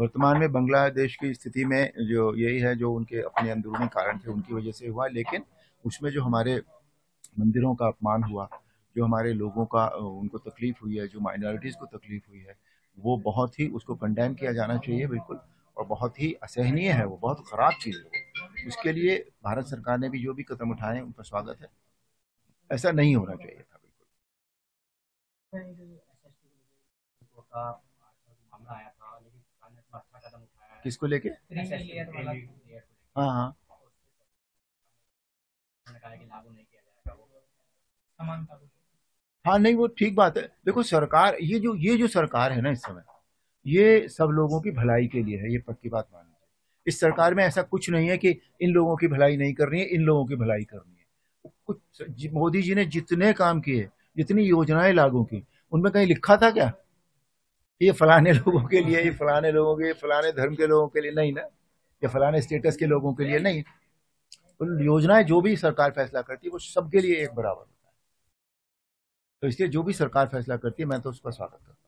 वर्तमान में बांग्लादेश की स्थिति में जो यही है, जो उनके अपने अंदरूनी कारण थे उनकी वजह से हुआ, लेकिन उसमें जो हमारे मंदिरों का अपमान हुआ, जो हमारे लोगों का उनको तकलीफ हुई है, जो माइनॉरिटीज़ को तकलीफ हुई है, वो बहुत ही उसको कंडेम किया जाना चाहिए बिल्कुल, और बहुत ही असहनीय है, वो बहुत ख़राब चीज़ है। उसके लिए भारत सरकार ने भी जो भी कदम उठाए हैं उनका स्वागत है, ऐसा नहीं होना चाहिए था बिल्कुल। किसको लेके? हाँ हाँ, हाँ नहीं वो ठीक बात है। देखो सरकार, ये जो सरकार है ना इस समय, ये सब लोगों की भलाई के लिए है, ये पक्की बात मान लीजिए। इस सरकार में ऐसा कुछ नहीं है कि इन लोगों की भलाई नहीं करनी है, इन लोगों की भलाई करनी है। कुछ मोदी जी ने जितने काम किए, जितनी योजनाएं लागू की, उनमें कहीं लिखा था क्या ये फलाने लोगों के लिए, ये फलाने लोगों के, फलाने धर्म के लोगों के लिए? नहीं ना, ये फलाने स्टेटस के लोगों के लिए नहीं। तो योजनाएं जो भी सरकार फैसला करती है वो सबके लिए एक बराबर होता है, तो इसलिए जो भी सरकार फैसला करती है मैं तो उसका स्वागत करता हूँ।